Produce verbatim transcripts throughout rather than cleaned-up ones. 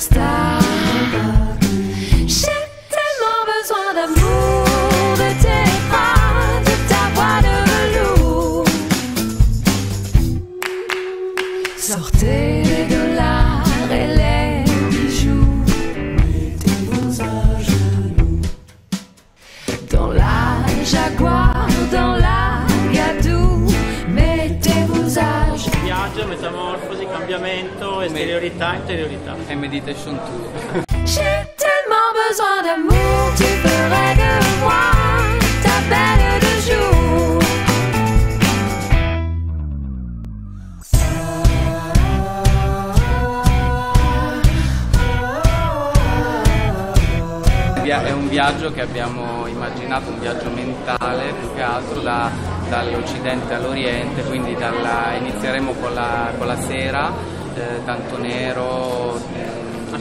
superstar. J'ai tellement besoin d'amour, de tes bras, de ta voix de loup. Sortez les dollars et les bijoux, mettez-vous à genoux. Dans la Jaguar, dans la Gadoue, mettez-vous à genoux. Viaggio, metamorfosi, cambiamento, esteriorità, interiorità. E meditation tour. J'ai tellement besoin d'amour, tu ferais de moi ta belle de jour. È un viaggio che abbiamo immaginato, un viaggio mentale più che altro da, dall'Occidente all'Oriente, quindi dalla, inizieremo con la, con la sera, eh, tanto nero,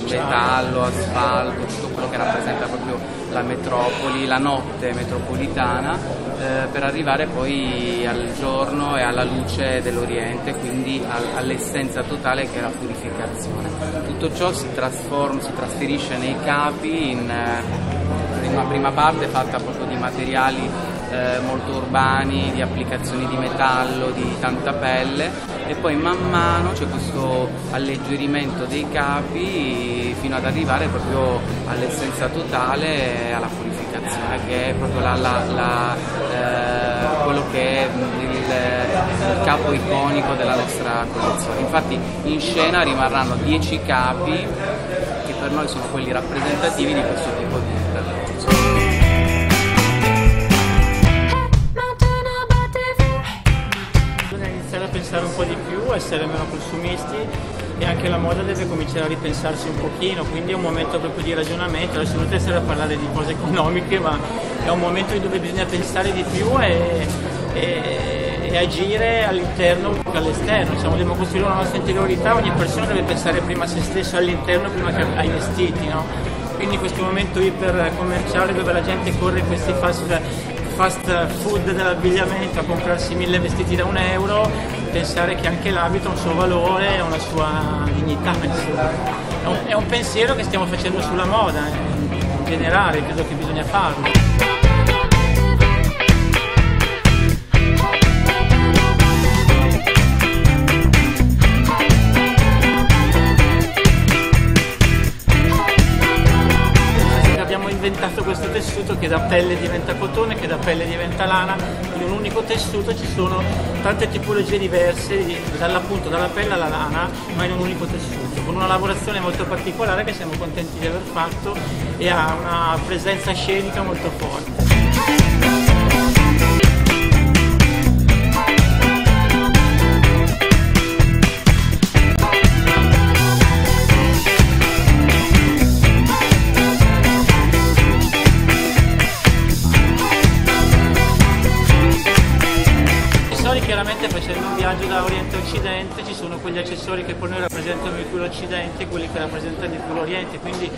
metallo, asfalto, tutto quello che rappresenta proprio la metropoli, la notte metropolitana, eh, per arrivare poi al giorno e alla luce dell'Oriente, quindi al, all'essenza totale che è la purificazione. Tutto ciò si trasforma, si trasferisce nei capi in eh, una prima parte fatta proprio di materiali Eh, molto urbani, di applicazioni di metallo, di tanta pelle, e poi man mano c'è questo alleggerimento dei capi fino ad arrivare proprio all'essenza totale e alla purificazione, che è proprio la, la, la, eh, quello che è il, il capo iconico della nostra collezione. Infatti in scena rimarranno dieci capi che per noi sono quelli rappresentativi di questo tipo di percorso. Pensare un po' di più, essere meno consumisti, e anche la moda deve cominciare a ripensarsi un pochino, quindi è un momento proprio di ragionamento. Adesso non essere a parlare di cose economiche, ma è un momento in dove bisogna pensare di più e, e, e agire all'interno che all'esterno. Diciamo, dobbiamo costruire la nostra interiorità, ogni persona deve pensare prima a se stesso all'interno prima che ai vestiti, no? Quindi questo momento ipercommerciale dove la gente corre questi fast fast food dell'abbigliamento a comprarsi mille vestiti da un euro, pensare che anche l'abito ha un suo valore e una sua dignità. È un, è un pensiero che stiamo facendo sulla moda, in generale, credo che bisogna farlo. Inventato questo tessuto che da pelle diventa cotone, che da pelle diventa lana. In un unico tessuto ci sono tante tipologie diverse, dall'appunto dalla pelle alla lana, ma in un unico tessuto, con una lavorazione molto particolare che siamo contenti di aver fatto e ha una presenza scenica molto forte. Chiaramente facendo un viaggio da Oriente a Occidente ci sono quegli accessori che per noi rappresentano di più l'Occidente e quelli che rappresentano di più l'Oriente, quindi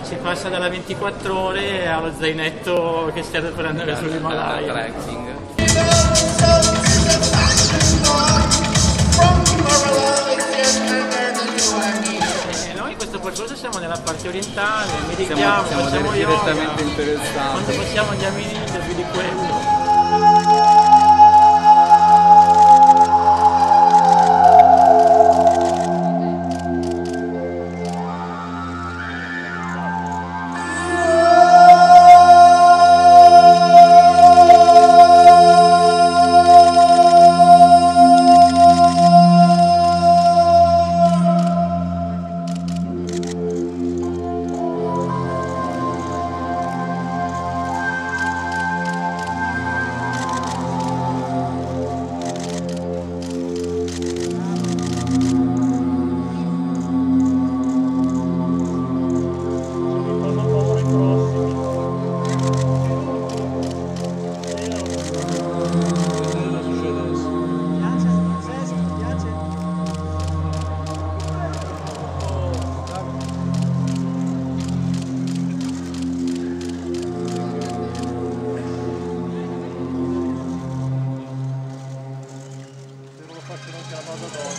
si passa dalla ventiquattro ore allo zainetto che serve per andare sull'Himalaya. Noi in questo percorso siamo nella parte orientale, meditiamo, siamo, siamo facciamo yoga, quando possiamo andiamo in India, più di quello. Gracias.